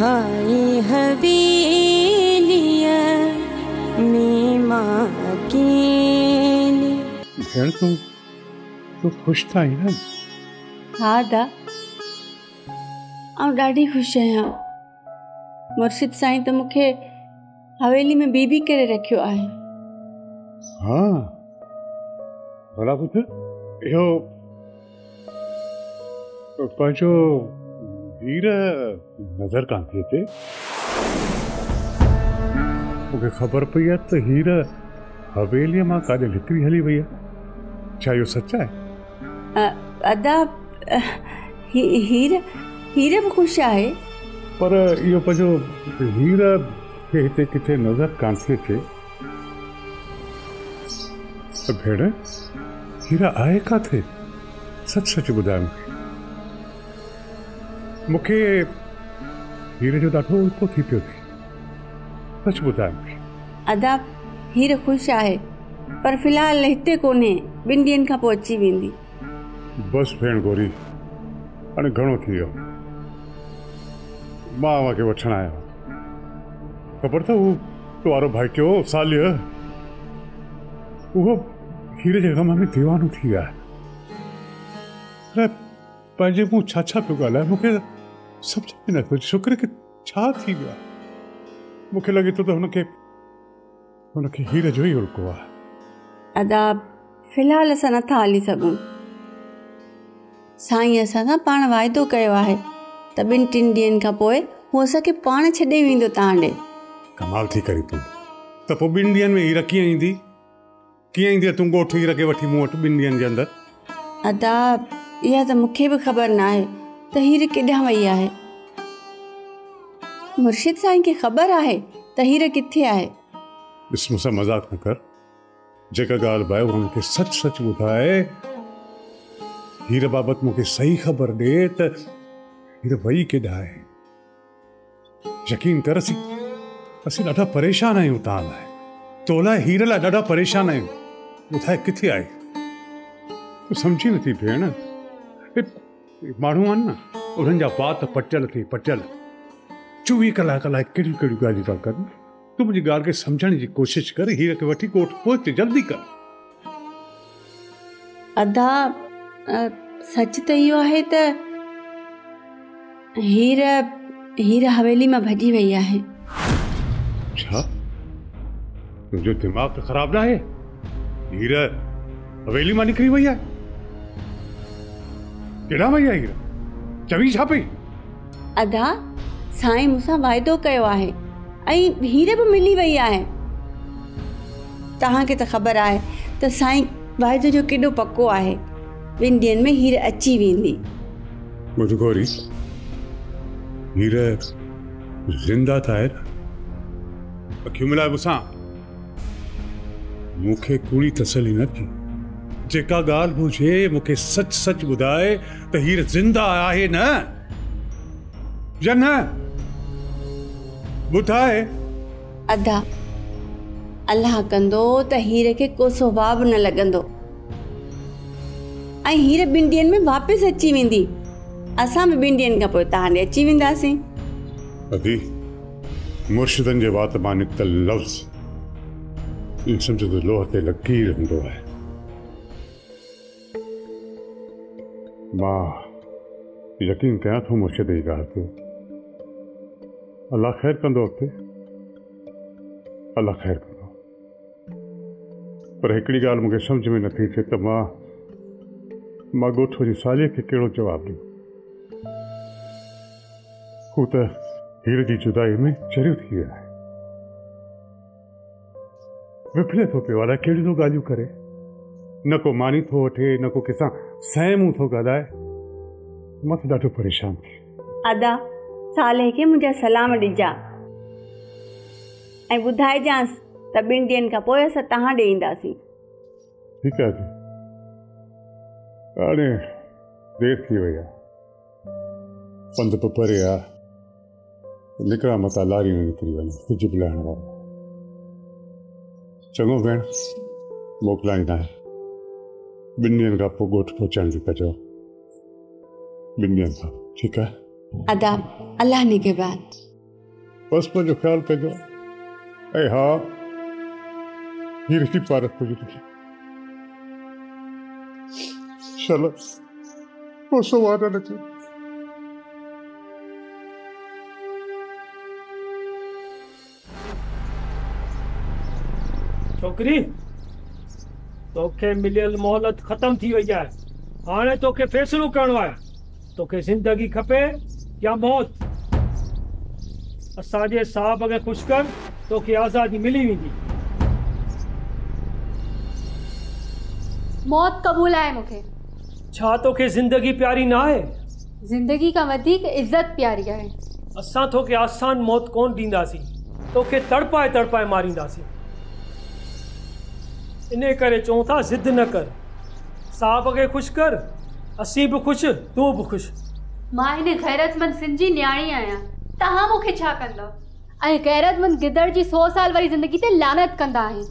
हाय हवेलिया में माँ अकेली। घर तो खुश था ही ना? हाँ दा, आउं ॾाढी खुश आहियां। मुर्शिद साईं तो मुखे हवेली में बीबी करे रखियो आहे। हाँ भला पुत्र यो पंहिंजो हीर नज़र कान थी अचे। मूंखे ख़बर पई आहे त हीर हवेलीअ मां काॾे निकिरी हली वई आहे। छा इहो सच आहे? अदा हीर बि ख़ुशि आहे, पर इहो पंहिंजो हीर खे हिते किथे नज़र कान थी अचे। भेण हीर आहे किथे? सच सच ॿुधायो मूंखे। हीर जो ॾाढो उल्को थी पियो थिए। सच ॿुधायो। अदा हीर ख़ुशि आहे, पर फ़िलहाल हिते कोन्हे। ॿिनि ॾींहंनि खां पोइ अची वेंदी। बसि भेण गोरी, हाणे घणो थी वियो। मां उनखे वठणु आयो। ख़बर अथव हू तुंहिंजो भाई चयो सालिय उहो हीरे जे ग़म में दीवानो थी वियो आहे। पंहिंजे मूं छा छा पियो ॻाल्हाए, मूंखे सम्झ में नथो। शुक्र की छा थी वियो आहे। मूंखे लॻे थो त हुनखे हीरे जो ई उल्को आहे। अदा फ़िलहाल असां नथा हली सघूं। साईं असां सां पाण वाइदो कयो आहे त ॿिनि टिनि ॾींहंनि खां पोइ हू असांखे पाण छॾे वेंदो। तव्हां ॾे कमाल थी करी तूं। त पोइ ॿिनि ॾींहंनि में हीर कीअं ईंदी? तूं ॻोठ हीर खे वठी मूं वटि ॿिनि ॾींहंनि जे अंदरि। अदा इहा त मूंखे बि ख़बर न आहे त हीर केॾां वई आहे। मुर्शिद साईं खे ख़बर आहे त हीर किथे आहे। ॾिस मूंसां मज़ाक न कर। जेका ॻाल्हि भाई हुनखे सच सच ॿुधाए। हीर बाबति मूंखे सही ख़बर ॾे त वही केॾा आहे। यकीन कर असीं ॾाढा परेशान आहियूं तव्हां लाइ। तो लाइ हीर लाइ ॾाढा परेशान आहियूं। ॿुधाए किथे आहे? तूं सम्झी नथी भेण। माण्हू आहिनि न, उन्हनि जा वात पटियल 24 कलाक लाइ कहिड़ियूं कहिड़ियूं ॻाल्हियूं था कनि। तूं मुंहिंजी ॻाल्हि खे सम्झण जी कोशिशि कर। हीर खे वठी ॻोठ पहुच, जल्दी कर। अदा सच त इहो आहे त हीर हवेली में भजी वही है। अच्छा, तुझे दिमाग तो खराब ना है? हीर हवेली में निकली वही है। केड़ा वही है हीर? चवी छापी। अदा साईं मुसा वायदो कयो है। आई हीर भी मिली वही है। तहां के तो खबर है तो साईं वायदो जो केडो पक्को है। बिन दिन में हीर अची वेंदी। मुझे गोरी हीर जिंदा था है। अखियूं मिलाए मूंसां। मूंखे कोई तसली न थी। जेका ॻाल्हि हुजे मूंखे सच सच ॿुधाए त हीर जिंदा आहे न या न, ॿुधाए। अदा अल्लाह कंदो त हीर खे को सुभाउ न लॻंदो ऐं हीर ॿिनि ॾींहंनि में वापसि अची वेंदी। असां बि ॿिनि ॾींहंनि खां पोइ तव्हां ॾे अची वेंदासीं। अदी मुर्शिदनि जे वात मां निकितल लफ़्ज़ सम्झो त लोह ते लकीर हूंदो आहे। मां यकीन कयां थो मुर्शिद जी ॻाल्हि ते। अलाह ख़ैर कंदो। अॻिते अलाह ख़ैर कंदो। पर हिकिड़ी ॻाल्हि मूंखे सम्झ में नथी अचे त मां ॻोठ जी सालीअ खे कहिड़ो जवाबु ॾियां। हू त हीर जी जुदाई में चरियो थी वियो आहे। विफले थो पियो। अलाए कहिड़ियूं थो ॻाल्हियूं करे। न को मानी थो वठे, न को कंहिंसां सहमूं थो ॻाल्हाए। मां त ॾाढो परेशान थी। अदा साले खे मुंहिंजा सलाम ॾिजां ऐं ॿुधाइजांसि त ॿिनि ॾींहंनि खां पोइ असां तव्हां ॾे ईंदासीं। ठीकु आहे। हाणे देरि थी वई आहे। पंधु तो परे आहे। निकिरा मता लारी में निकिरी वञे। सिज बिलाइण वारो चङो भेण मोकिलाईंदा आहे। ॿिनि ॾींहंनि खां पोइ ॻोठु पहुचण जी कजो। ॿिनि ॾींहंनि खां। ठीकु आहे। अदा अल्लाह निगहबान। बस मुझे ख्याल कजो ऐ हा गिरती पारत को जुटी चलो वो सवार लगे छोकरी तोखे मिलियल मोहलत खत्म थी वही है। हाँ तोखे फैसलो करणो है तोखे जिंदगी खपे या मौत। असाजे साहब अगर खुश कर तो की आजादी मिली वी। मौत कबूल आए मुखे। छा तो के जिंदगी प्यारी ना है? जिंदगी का वधिक इज्जत प्यारी है। असा तो के आसान मौत कौन दींदासी तो के तड़पाए तड़पाए मारींदासी। इने करे चो था जिद न कर साहब अगर खुश कर असी भी खुश तू भी खुश। मां इन गैरतमंद सिंधी न्याणी आया तहां मुखे छा कंदो ऐं गैरतमंद गिदड़ जी 100 साल वारी जिंदगी ते लानत कंदा आहीं।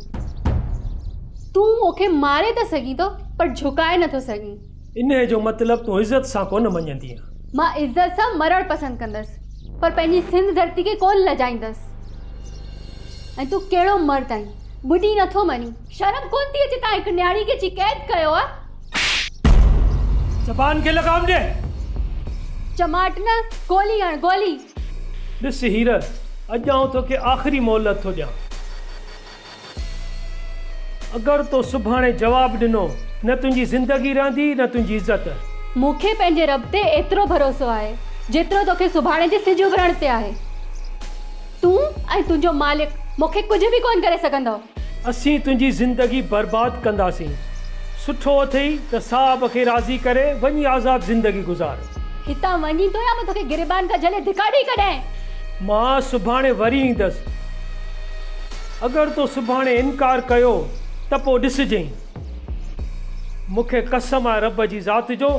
तू मुखे मारे त सघी तो पर झुकाए न तो सघी। इन्हे जो मतलब तू इज्जत सा कोन मञंदी आ। मां इज्जत सा मरण पसंद कंदस पर पंहिंजी सिंध धरती के कोन लजाईंदस। ऐं तू केड़ो मर्द आई बुढी न थो मनी। शर्म कोन थी अचे ता हिक न्याणी के शिकायत कयो आ। जबान के लगाम दे। चमाट न गोली हण गोली। दिस हीरर अज आऊँ तो के आखिरी मोहलत तो दियाँ अगर तो सुभाने जवाब दिनो न तुझी जिंदगी रहंदी न तुझी इज्जत। मुखे पंहिंजे रब ते एतरो भरोसो आए जेतरो तोखे सुभाने जे सिज उभरण ते आए। तू ऐं तुझो मालिक मुखे कुछ भी कोन करे सकंदो। असी तुझी जिंदगी बर्बाद कंदासी सुठो थई त साहब के राजी करे वनी आजाद जिंदगी गुजार। हिता वनी तो या मैं तोखे गिरबान का जले धिकाड़ी कड़े। मां सुभाने वरी इंदस अगर तो सुभाने इनकार कयो तपो दिस जई। मुखे कसम आ रब जी जात जो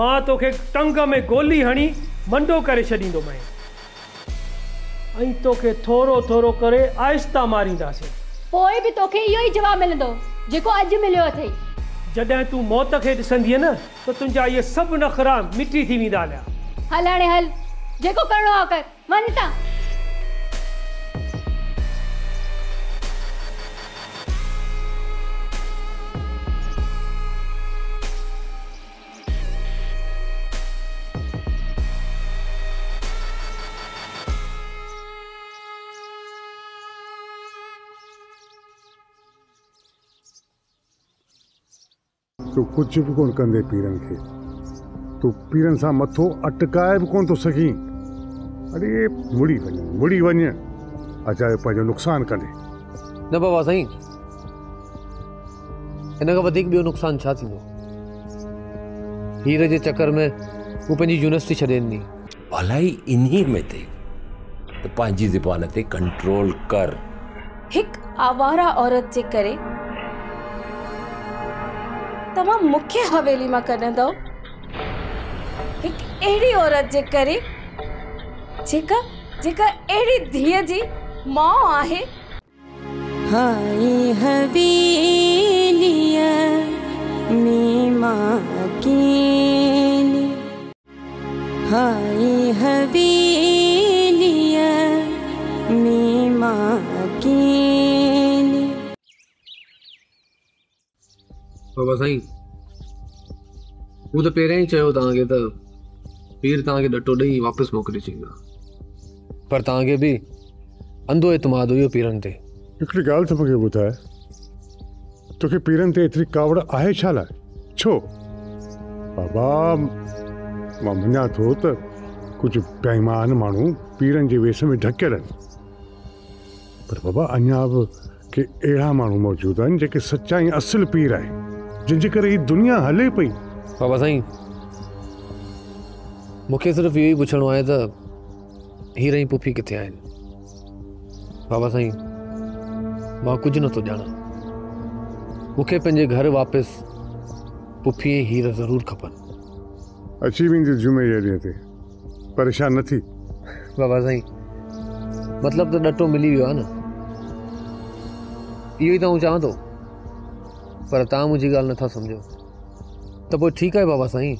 मां तोखे टंग में गोली हणी मंडो करे छडींदो मैं। अई तोखे थोरो थोरो करे आहिस्ता मारींदासे पोए भी तोखे इयो ही जवाब मिलंदो जेको अज मिलियो थई। जदे तू मौत के दिसंदी ना तो तुझा ये सब नखरा मिट्टी थी वींदा आया। हल हाणे हल जेको करणो आ कर वनता। तू कुछ भी कोन कंदे पीरन के तू पीरन सा मथो अटकाए भी कोन तो सकी। अरे मुड़ी वने अजाए पाजो नुकसान कंदे न बाबा सही इनका वधिक बियो नुकसान छा थींदो। हीरे जे चक्कर में वो पंहिंजी यूनिवर्सिटी छडेंदी भलाई इन्हीं में ते पांजी ज़बान ते कंट्रोल कर। एक आवारा औरत जे करे तमा मुख्य हवेली में कदे दो एक एड़ी औरत जे करे जेका जेका एड़ी धीय जी मां आहे। हाय हवेलिया में मां अकेली। हाय हवेलिया में मां अकेली। बाबा साईं वो तो पेरें ही चयो तांगे तो पीर तांगे डटो दई वापस मोकली चींदा पर तांगे भी अंधो एतमाद हुयो पीरन ते। एकड़ी गाल तो मके बुधाए तोके पीरन ते इतरी कावड़ आहे छाला छो? बाबा मां मञा थो त कुछ बेईमान मानू पीरन जे वेस में ढकियल पर बाबा अञा बि के अड़ा मानू मौजूद आन जेके सच्चा ही असल पीर आए जिनके करे ये दुनिया हले पई। बाबा साईं मुखे सिर्फ यही पूछणो आहे त हीरा ही पुफी किथे आइन? बाबा साईं मां कुछ न तो जाना मुखे पंजे घर वापस पुफी हीरा जरूर खपन। अच्छी भी जुमे ये थे परेशान न थी। बाबा साईं मतलब तो डटो मिली वियो ना ये तो चाहां तो पर ता मुझी गाल न था समझो तो वो ठीक है। बाबा साईं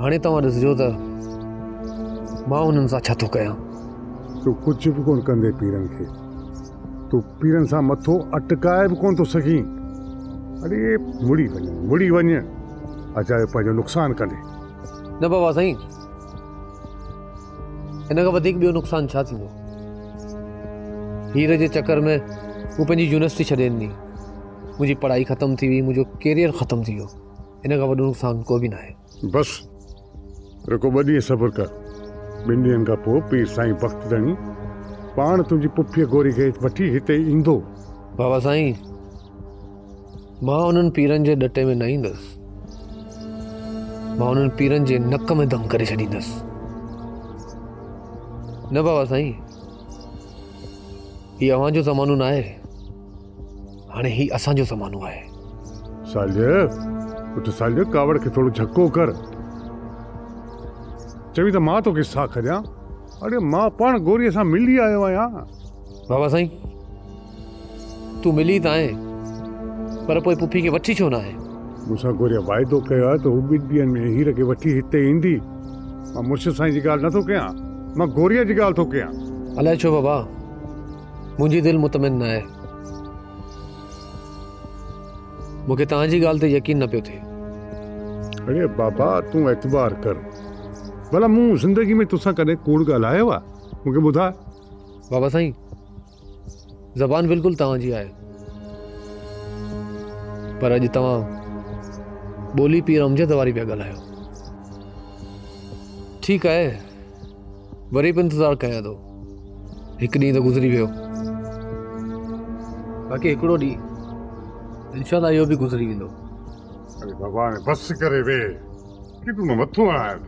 हाँ तव्हां ॾिसजो त मां उन्हनि सां छा थो कयां। तू कुछ बि कोन कंदे पीरन खे, तू पीरन सां मथो अटकाए बि कोन थो सघीं। अरे मुड़ी वञ अजायो पंहिंजो नुक़सानु कंदे। न बाबा साईं, इन खां वधीक ॿियो नुक़सानु छा थींदो? हीरे जे चक्कर में हू पंहिंजी यूनिवर्सिटी छॾे ॾिनी, मुंहिंजी पढ़ाई ख़तम थी वई, मुंहिंजो कैरियर ख़तम थी वियो। इन खां वॾो नुक़सानु को बि न आहे। बसि रुको, ॿ ॾींहं सब्रु कर। ॿिनि ॾींहंनि खां पोइ पीर साईं बख़्तदणी पाण तुंहिंजी पुफीअ गोरी खे वठी हिते ईंदो। बाबा साईं, मां उन्हनि पीरनि जे ॾटे में न ईंदुसि, मां उन्हनि पीरनि जे नक में दम करे छॾींदुसि। न बाबा साईं, हीउ अव्हां जो ज़मानो न आहे, हाणे हीउ असांजो ज़मानो आहे। सालिया उठ, सालिया कावड़ खे थोरो झको कर। चवी त मां तोखे छा करियां? अरे मां पाण गोरीअ सां मिली आयो आहियां। बाबा साईं, तूं मिली त आहे, पर पोइ पुफी खे वठी छो न आहे? मूंसां गोरीअ वाइदो कयो आहे त हू ॿिनि ॾींहंनि में हीर खे वठी हिते ईंदी। मां मुर्शिद साईं जी ॻाल्हि नथो कयां, मां गोरीअ जी ॻाल्हि थो कयां। अलाए छो बाबा, मुंहिंजी दिलि मुतमिन न आहे। मूंखे तव्हांजी ॻाल्हि ते यकीन न पियो थिए। अरे बाबा, तूं एतबार कर। भला मूं ज़िंदगी में तोसां कॾहिं कूड़ ॻाल्हायो आहे? मूंखे ॿुधाए। बाबा साईं, ज़बान बिल्कुलु तव्हांजी आहे, पर अॼु तव्हां ॿोली पीर अमजद वारी पिया ॻाल्हायो। ठीकु आहे, वरी बि इंतज़ारु कयां थो। हिकु ॾींहुं त गुज़री वियो, बाक़ी हिकिड़ो ॾींहुं इंशाल्लाह इहो बि गुज़री वेंदो। अरे बाबा, बस करे वे, किथां मथो आयो।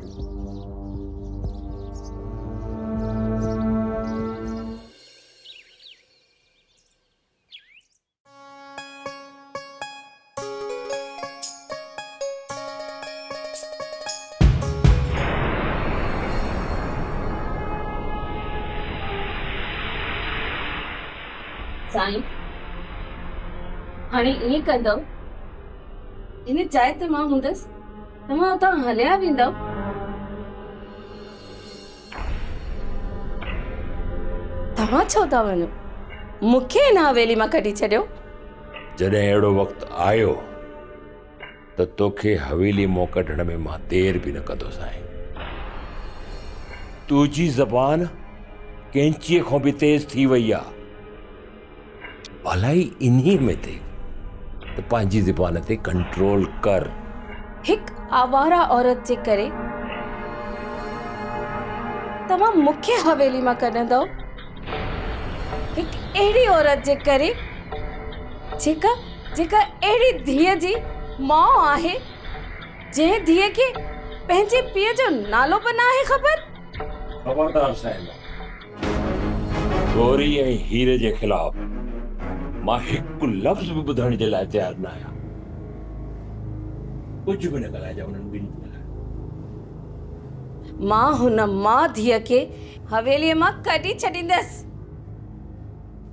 हाणे ईअं कंदव, इन जाइ ते मां हूंदसि, तव्हां उतां हलिया वेंदव। तव्हां छो था वञो? मूंखे हिन हवेली मां कढी छॾियो। जॾहिं अहिड़ो वक़्तु आयो त तोखे हवेली मां कढण में मां देर बि न कंदो साईं। तुंहिंजी ज़बान कैंचीअ खां बि तेज़ थी वई आहे। भलाई इन्हीं में थे तो पांजी ज़बान ते कंट्रोल कर। एक आवारा औरत जे करे तमाम मुख्य हवेली मां कढंदव, एक अड़ी औरत जे करे जेका जेका अड़ी धीअ जी मां आहे, जे धीअ के पंहिंजे पीअ जो नालो बि न आहे खबर। खबरदार साहिब, गोरी ऐं हीरे जे खिलाफ मां हिकु लफ़्ज़ बि ॿुधण जे लाइ तयारु न आहियां। कुझु बि न ॻाल्हाइजां उन्हनि ॿिन्हिनि लाइ। मां हुन मां धीअ खे हवेलीअ मां कढी छॾींदसि।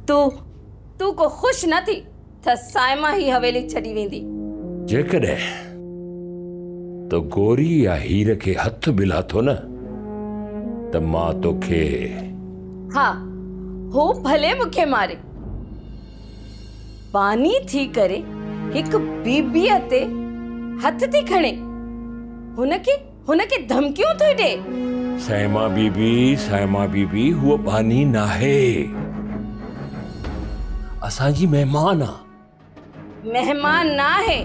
तूं तूं को ख़ुशि न थी त साइमा ही हवेली छॾी वेंदी। जेकॾहिं तो गोरी या हीर खे हथ मिला थो न त मां तोखे, हा हो भले मूंखे मारे, पानी थी करे एक बीबीअ ते हथ थी खणे, हुनखे धमकियूं थो ॾे। साइमा बीबी हुआ बानी ना है, असांजी मेहमान ना है,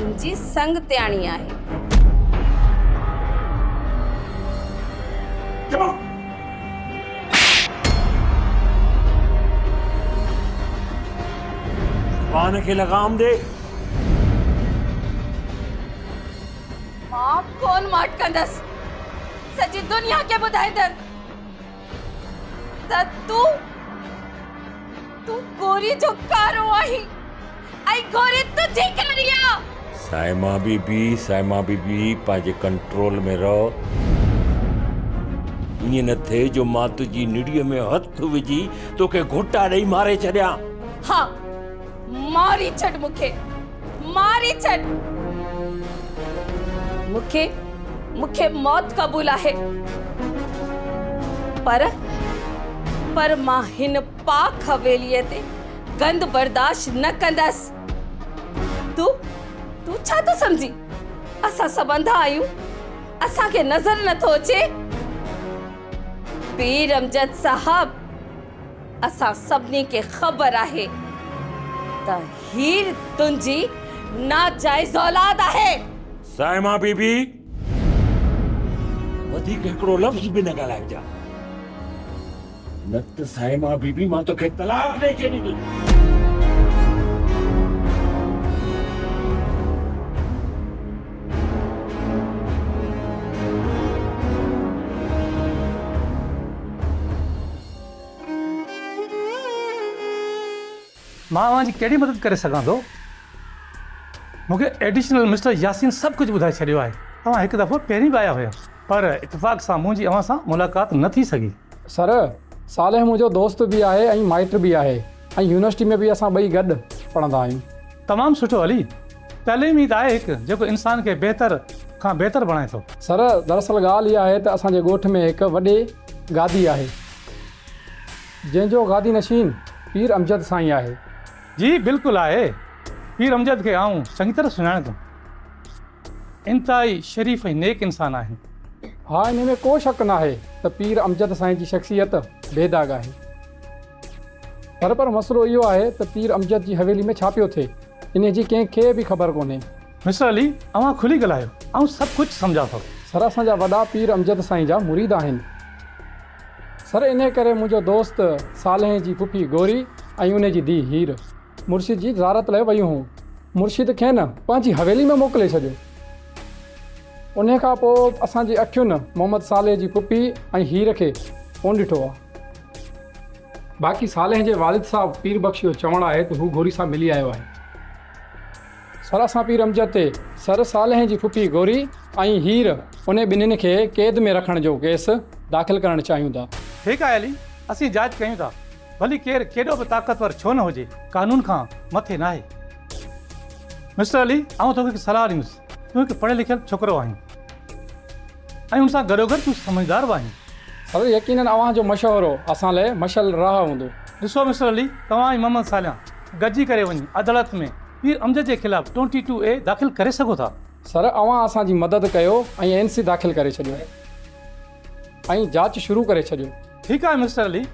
तुझी संग त्याणी आहे। पान के लगाम दे। मां कौन माट कंदस, सजी दुनिया के बुधाइदर त तू गोरी जो कारो आही, आई गोरी तो जी करिया। साइमा बीबी पाजे कंट्रोल में रहो। ये न थे जो मां तुझी निड़िय में हथ विझी तोके घुटा नहीं मारे छड़या। हां, मारी छड़ मुखे मौत कबूल है, पर पर मां हिन पाक हवेलीअ ते गंद बर्दाश्त न कंदसि। तू तू छा तो समझी असां सबंधा आयूं, असां के नजर न तो अचे। पीर अमजद साहब, असां सबनी के खबर आहे त हीर तुंजी नाजायज़ औलाद आहे। साइमा बीबी लफ्ज भी न ॻाल्हाइजे जा, न त साइमा बीबी मां तोखे तलाक ॾेई छॾींदुसि। मां तव्हांजी कहिड़ी मदद करे सघां थो? मूंखे एडिशनल मिस्टर यासीन सभु कुझु ॿुधाए छॾियो आहे। तव्हां हिकु दफ़ो पहिरीं बि आया हुया, पर इतफ़ाक़ सां मुंहिंजी अव्हां सां मुलाक़ात न थी सघी। सर, सालेह मुझो दोस्त भी है, माइट भी है, यूनिवर्सिटी में भी अस बई गड पढ़ा। तमाम सुठो अली, तलीम ही तो है एक जो इंसान के बेहतर का बेहतर बनाए तो। सर, दरअसल गाल ये है तो असांजे गोठ में एक वडे गादी है, जंजो गादी नशीन पीर अमजद साई है। जी बिल्कुल है, पीर अमजद के आऊँ चंगी तरह सुना तो इंतहाई शरीफ नेक इंसान है। हाँ, इनमें कोई शक ना है तो पीर अमजद साईं की शख्सियत बेदाग है। पर मसलो यो है तो पीर अमजद की हवेली में छा पियो थे, इन की कें भी खबर को। मिस्टर अली, अवां खुली गलायो, सब कुछ समझा तो। सर, असांजा वॾा पीर अमजद साईं जा मुरीद आहिनि। सर, इन करे मुझो दोस्त सालेह की पुफी गोरी और उन की धी हीर मुर्शिद की ज़ारत लाइ वयूं हूँ। मुर्शिद के न पाँची हवेली में मोकिले छो। उन खां पोइ असांजी अखियुनि मोहम्मद सालेह जी पुपी ऐं हीर खे कोन ॾिठो आहे। बाक़ी सालेह जे वालिद साहिबु पीर बख़्श जो चवणु आहे त हू गोरी सां मिली आयो आहे। सर, असां पीर अमजद ते सर सालेह जी पुपी गोरी ऐं हीर उन ॿिन्हिनि खे क़ैद में रखण जो केस दाख़िल करणु चाहियूं था। ठीकु आहे अली, असीं जांच कयूं था। भली केरु केॾो बि ताक़तवर छो न हुजे, कानून खां मथे न आहे। मिस्टर अली, आउं तोखे सलाह ॾींदुसि, तूं हिकु पढ़ियल लिखियलु छोकिरो आहीं, उनसा गडोगड़ तू समझदार भी आई। सर, यकीन अवां जो मशवरो असां लाइ मशल राह हूँ। ॾिसो मिस्टर अली, तव्हां ऐं मोहम्मद सालिया गॾिजी करे वञी अदालत में पीर अमजद के खिलाफ़ 22A दाख़िल करे सघो था। सर, अवां असांजी मदद कयो ऐं NC दाख़िल करे छॾियो ऐं जांच शुरू करे छॾियो। ठीकु आहे मिस्टर अली,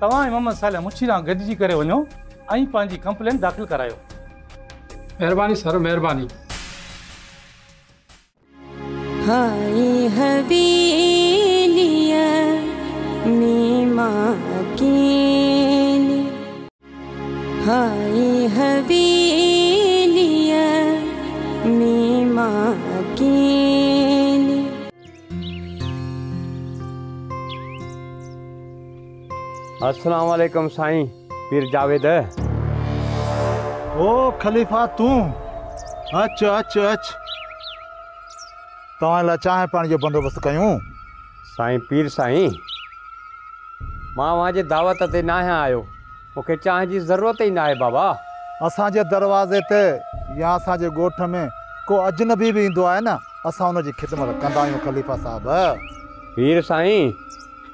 तव्हां ऐं मोहम्मद सालिया मुछी सां गॾिजी करे वञो ऐं पंहिंजी कंप्लेंट दाख़िल करायो। महिरबानी सर, महिरबानी। हाय हवेलिया में माँ अकेली, हाय हवेलिया में माँ अकेली। अस्सलाम वालेकुम साईं। पीर जावेद, ओ खलीफा तू? अच्छा अच्छा अच्छा, तव्हां लाइ चांहि पाणी जो बंदोबस्तु कयूं। साईं पीर साईं, मां वहांजे दावत ते न आहियां आयो, मूंखे चांहि जी ज़रूरत ई न आहे बाबा। असांजे दरवाज़े ते या असांजे ॻोठ में को अजनबी बि ईंदो आहे न, असां हुनजी ख़िदमत कंदा आहियूं ख़लीफ़ा साहब। पीर साईं,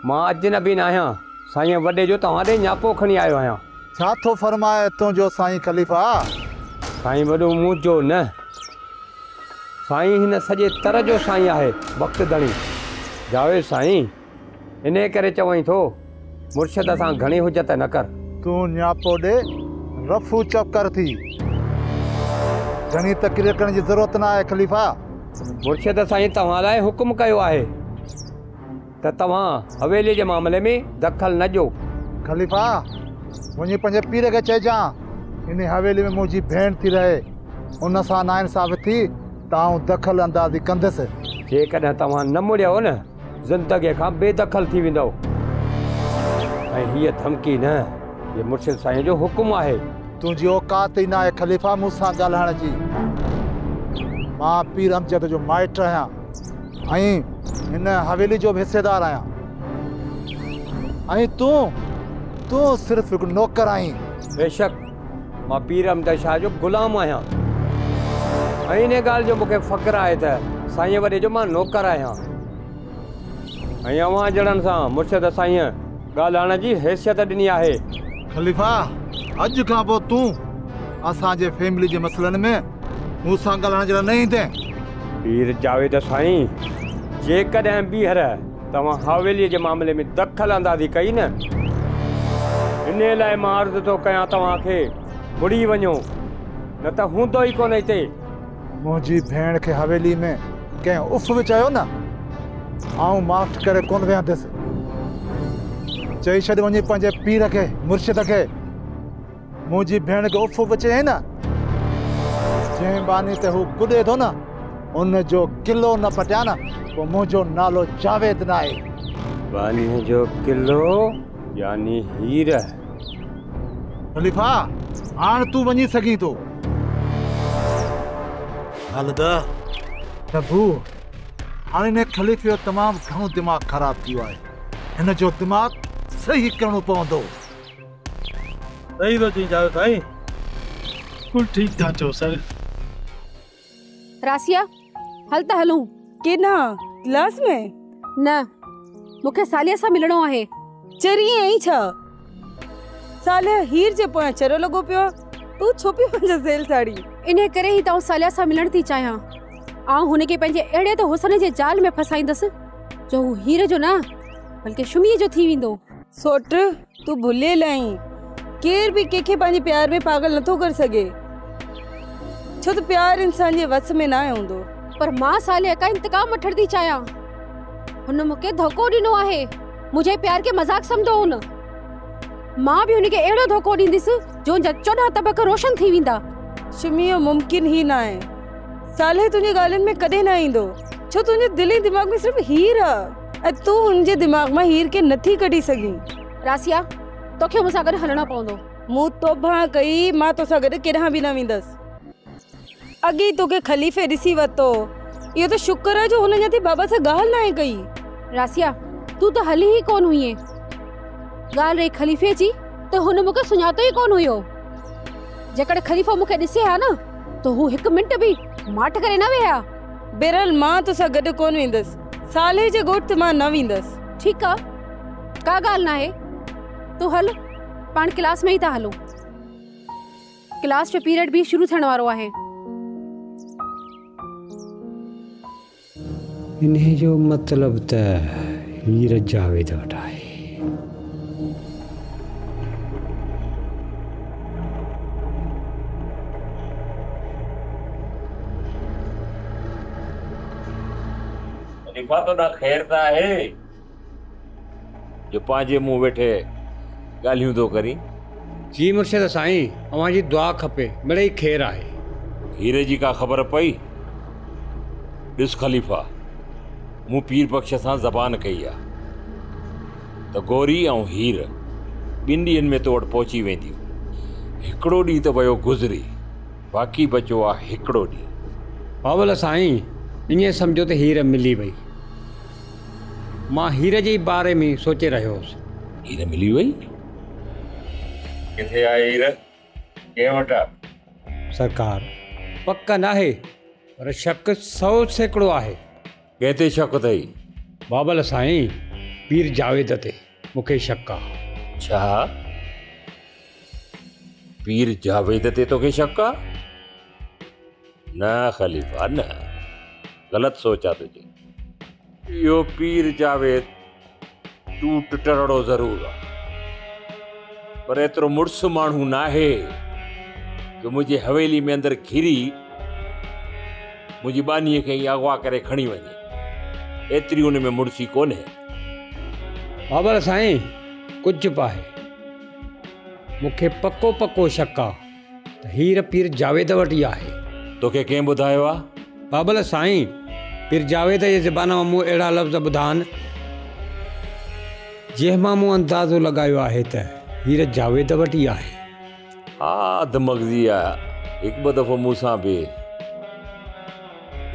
मां अजनबी न आहियां, साईं वॾे जो तव्हां ॾे न्यापो खणी आयो आहियां। छा थो फरमाए तुंहिंजो साईं ख़लीफ़ा? साईं वॾो मुंहिंजो न, साईं हिन सॼे तर जो साईं आहे, वक़्तु धणी जावेद साईं। इन करे चवई थो मुर्शिद सां घणी हुजत न कर। तूं न्यापो ॾे, रफ़ू चकर थी, घणी तकरीर करण जी ज़रूरत न आहे ख़लीफ़ा। मुर्शिद साईं तव्हां लाइ हुकुम कयो आहे त तव्हां हवेली जे मामले में दख़ल न ॾियो। ख़लीफ़ा, मुंहिंजे पंहिंजे पीर खे चइजांइ हिन हवेली में मुंहिंजी भेण थी रहे, उन सां नाइंसाफ़ थी दखल अंदाज़ी कंदसि। जेकॾहिं तव्हां न मुड़ियो न, ज़िंदगीअ खां बेदखल थी वेंदव। ऐं हीअ धमकी न, हीअ मुर्शिद साईं जो हुकुम आहे। तुंहिंजी औकात ई न आहे ख़लीफ़ा मूंसां ॻाल्हाइण जी। मां पीर अमजद जो माइट आहियां ऐं हिन हवेली जो बि हिसेदार आहियां, ऐं तूं तूं सिर्फ़ु हिकु नौकर आहीं। बेशक मां पीर अमजद शाह जो ग़ुलाम आहियां। इन गाल जो मुख्य फक्र है त साईं वडे जो मां नौकर आया। अवां जड़न सा मुर्शिद साईं गालाना जी हैसियत दिनी है। खलीफा अज का पो तू असाजे फैमिली के मसलन में मूसा गालाना जला नहीं दे। पीर जावेद साईं जे कदे बीहर तवा हवेली के मामले में दखल अंदाजी कई न इने लाए मार्ज तो कया तवा के बुड़ी वणो न तो हुंदो ही कोने ते मोजी भेण के हवेली में के उफ विचायो ना आऊं माफ करे कोन वया दस चई छद वने पंजे पीर के मुर्शिद के मोजी भेण के उफ बचे है ना जे बानी ते हो गुदे दो ना उन जो किलो न पटा ना वो मोजो नालो जावेद ना है बानी जो किलो यानी हीरा खलीफा आन तू वनी सकी तो अलदा प्रभु हाने ने खलीफे जो तमाम घणो दिमाग खराब किया है इन जो दिमाग सही करणो पवंदो। सही तो जी जाओ भाई कुल ठीक था चो सर रासिया हलता हलू के ना क्लास में ना मुखे सालिया सा मिलणो है चरी ही छ साले हीर जे पोया चरो लगो पियो तू छोपी पंज जेल साड़ी इने करे ही ताऊ सालिया सा मिलण थी चाहा आ होने के पंजे एड़े तो हुसन जे जाल में फसाइंदस जो हीर जो ना बल्कि शुमी जो थी विंदो। सोट तू भुले लई केर भी केके पंजे प्यार में पागल न तो कर सके छो तो प्यार इंसान जे वस में ना होंदो पर मां साले का इंतकाम वठण थी चाहा हुन मुके धोखो दिनो आहे मुझे प्यार के मजाक समझो हुन मां भी उनके एड़ो धोखो दींदिस जो चौदह तबक रोशन थी विंदा शुमियो मुमकिन ही ना है साले तुझे गालन में कदे ना इंदो छो तुझे दिल दिमाग में सिर्फ हीर आ तू उनके दिमाग में हीर के नथी कड़ी सगी। रासिया तोखे मुसा गड हलना पवंदो मु तो भा कई मां तो सा गड केडा भी ना विंदस अगी तोके खलीफे दिसी वतो ये तो शुक्र है जो हुन जति बाबा से गाल ना कई। रासिया तू तो हली ही कोन हुई गाल रे खलीफे जी तो हुन मुके सुनातो ही कोन हुयो जकड़ खलीफा मुके दिसे हा ना तो हु एक मिनट भी माट करे ना वेया बेरल मां तो सा गड कोन विंदस साले जे गोट मां ना विंदस ठीक आ का गाल ना है तो हल पान क्लास में ही ता हलो क्लास जो पीरियड भी शुरू थण वारो आहे इन्हें जो मतलब त हीर जावेद हटाए तो ना खैर ना है जो पांजे मुंह बैठे गालियों तो करी जी मुर्शिद साईं अवा जी दुआ खपे बड़े खैर है हीरे जी का खबर पई दिस खलीफा मु पीर बख्श सा जबान कई आ तो गोरी और हीर बिन दिन में तो पहुंची वेंदी एकड़ो डी तो वो गुजरी बाकी बचो आ एकड़ो डी पावल साईं इन्हें समझो तो हीर मिली वही मां हीर जे बारे में सोचे रहो हीर मिली वही किथे आए हीर के वटा सरकार पक्का ना है पर शक 100% है कहते शक थई बाबल साईं पीर जावेद ते मुके शक अच्छा पीर जावेद ते तो के शक ना खलीफा ना गलत सोचा तुझे यो पीर जावेद टूट टरड़ो जरूर पर एतरो मुड़स मानू ना है जो मुझे हवेली में अंदर घिरी मुझी बानी के अगवा करे खड़ी वने एतरी उन में मुड़सी कोन है बाबर साईं कुछ पाए मुखे पक्को पक्को शक्का हीर पीर जावेद वटी आहे तो के कें बुधायो आ बाबल साईं पीर जावेद ये ज़बान में मुँह अड़ा लफ्ज़ बुधान जैमा मुँह अंदाजो लगायो आहे त हीर जावेद वटी आहे हाँ दमगजी आ एक ब दफो मूसा भी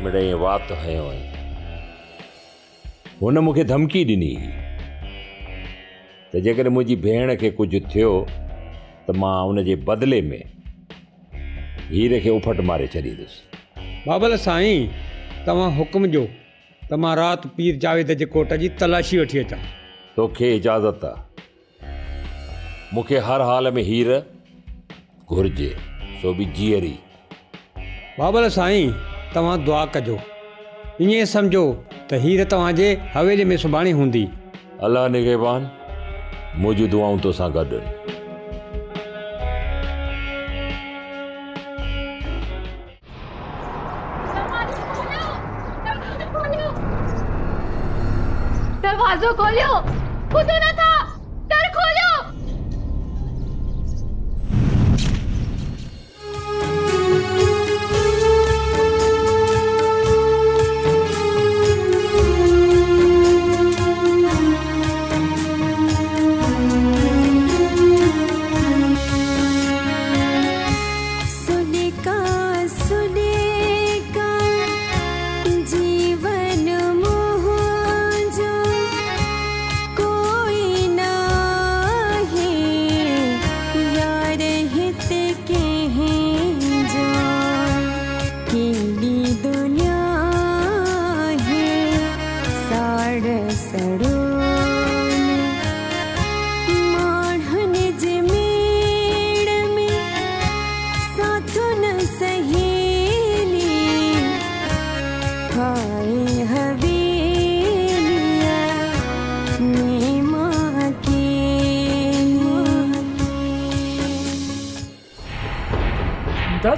मिड़े बात है उन मुखे धमकी दिनी तो जेकर मुझी भेण के कुछ थियो तो मां उन जे बदले में हीर के उफट मारे छड़ीदुस बाबल साईं तवा हुक्म जो तमा रात पीर जावेद जे कोट जी तलाशी वठी अचा तोखे इजाजत आ मुखे हर हाल में हीर घुर्जे सो भी जीअरी। बाबल साईं तव्हां दुआ कजो, इएं समझो त हीर तव्हांजे हवेली में सुभाणे हूंदी। अल्लाह निगहबान, मुंहिंजूं दुआऊं तोसां गॾु। दरवाजो खोलियो, खुदो न था दर खोलियो।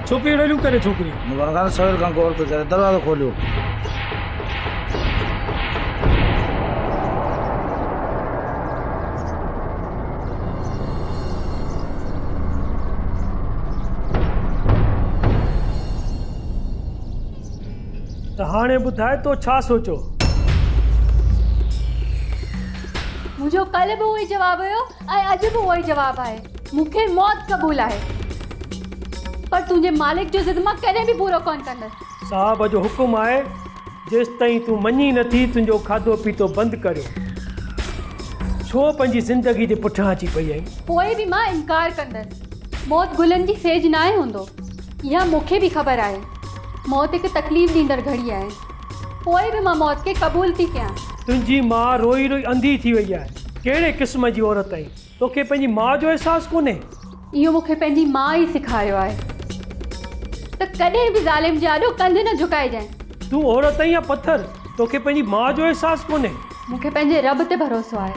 छोकरी रलू करे छोकरी मुबारक सवेर का गौर पे करे। दरवाजा खोलियो। तहाने बुधाए तो छा सोचो? मुझे कल भी वही जवाब आयो, अज भी वही जवाब आए। मुखे मौत कबूल है, पर तुझे मालिक जो जिद मां कदे भी पूरा कौन कंदस। साहब जो हुक्म आए, जेस तई तू मनी न थी तुझो खादो पीतो बंद करो। छो पंजी जिंदगी दे पुठा अची पई आई। कोई भी मां इनकार कंदस। मौत गुलन जी सेज ना है हुंदो, या मुखे भी खबर आए। मौत एक तकलीफ दींदर घड़ी आए, कोई भी मां मौत के कबूल थी क्या। तुझी मां रोई रोई अंधी थी वई है। केड़े किस्म जी औरत आई, तोके पंजी मां जो एहसास कोने। यो मुखे पंजी मां ही सिखायो आए तो कदे भी जालिम जाडो कंध न झुकाए जाए। तू औरत है या पत्थर, तोखे पंहिंजी माँ जो एहसास कोने। मुखे पंहिंजे रब ते भरोसो आए।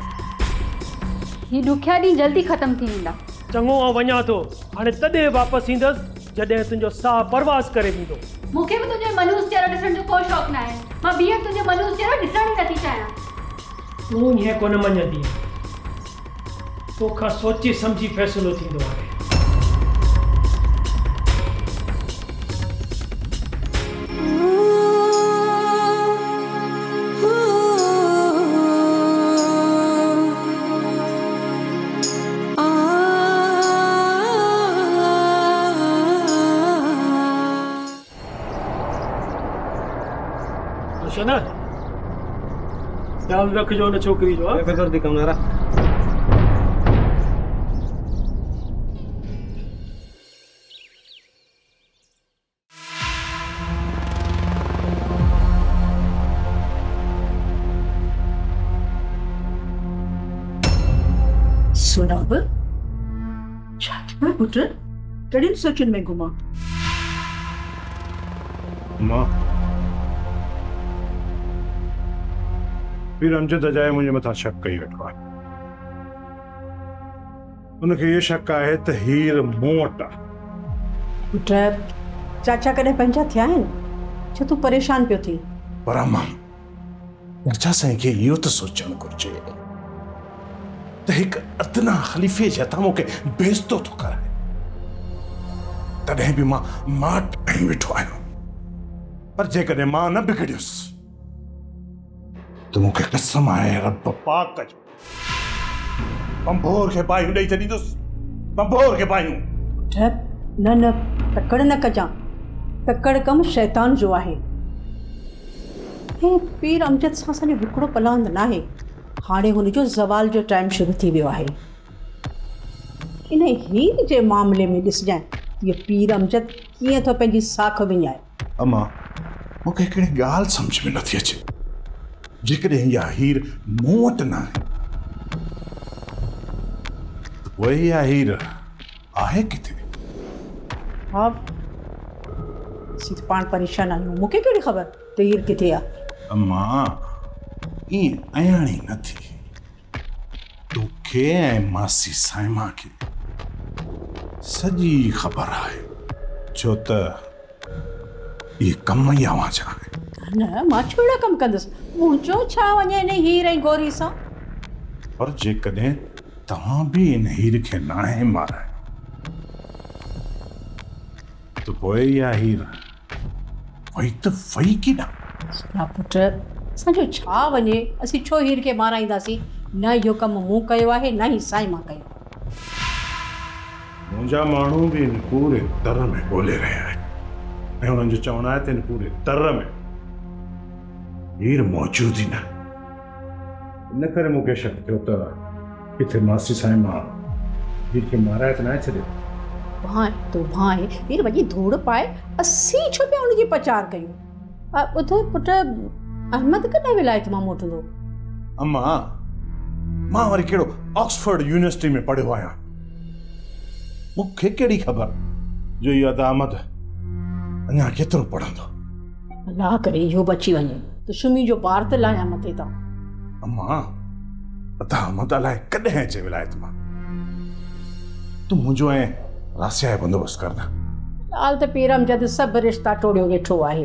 ये दुखिया दी जल्दी खत्म थी वेंदा। चंगो आ वञा तो हाने तदे वापस इंदस जदे तुझो साह परवास करे दीदो। मुखे भी तुझे मनूस चेहरो दिसण जो को शौक ना है। मां बिया तुझे मनूस चेहरो दिसण नथी चाया। तू ये कोन मनदी, तोखा सोची समझी फैसलो थींदो आहे। रख जो न छोकरी जो बेफिक्र थी कम नारा। सुनाब छाट में पुत्र कड़िन सोचन में घुमा। मां पीर अमजद अजाए मुझे मथा शक कई वेठो आहे। उनखे ये शक आहे त हीर मोटा। पुट चाचा कदे पंजा थिया है जो तू परेशान पियो थी। पर मां चाचा से के यो तो सोचण कुर्जे त एक अतना खलीफे जता मोके बेइज्जतो तो करे। तदे भी मां माट आई वेठो आयो, पर जे कदे मां न बिगड़ियोस तो मुखे कसम आए रब पाक जो बंभोर के पायूं दई छदी दोस। बंभोर के पायूं न न तकड़ न कजा। तकड़ कम शैतान जो आहे। हे पीर अमजद सा सने विकड़ो पलांद ना है। हाणे हुन जो जवाल जो टाइम शुरू थी वियो आहे। इने हीर जे मामले में दिस जाए ये पीर अमजद किए तो पंजी साख विञाए। अमा मुखे केड़ी गाल समझ में नथी अचे। जेकॾहिं इहा हीर मूं वटि न आहे, वही हीर आहे किथे? आप सितपान परेशान आयो मुके केड़ी खबर ते हीर किथे आ? अम्मा ई आयाणी नथी तोखे ऐ मासी साइमा के सजी खबर आए छो त ये कम या वा जाए न मा छोड़ा कम कंदस मुंजो छा वने ने हीर ई गोरी सा और जे कने तहां भी इन हीर के नाहे मारा तो पोई या हीर कोई तो फई की ना सुना पुट सजो छा वने असि छो हीर के माराइंदासी न यो कम मु कयो आहे न ही साई मा कयो मुंजा मानू भी इन पूरे तर में बोले रहे हैं मैं उनन जो चवना है इन पूरे तर में हीर मौजूद ही ना न करे मुके शक के उतर किथे मासी साई मा हीर के मारा है ना छले भाई तो भाई हीर वजी धूड़ पाए असी छुपे उन जी प्रचार कयो अब उधर पुट अहमद कदा विलायत मा मोटलो अम्मा मां वरी केड़ो ऑक्सफोर्ड यूनिवर्सिटी में पढ़ियो आया मुखे केड़ी खबर जो यो अहमद अन्या केतरो पढ़ंदो अल्लाह करे यो बची वने तो सुमी जो बार त लाया मते ता अम्मा पता अहमद अलाए कदे जे विलायत मा तू मुजो है रासिया बंदोबस्त करना लाल तो पीर अमजद सब रिश्ता टोड़ियो वेठो आहे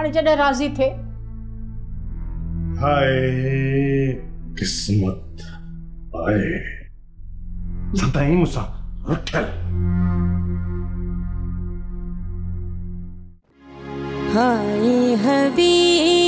अने जडे राजी थे हाय किस्मत आए सताई मुसा रुठल हाय हबी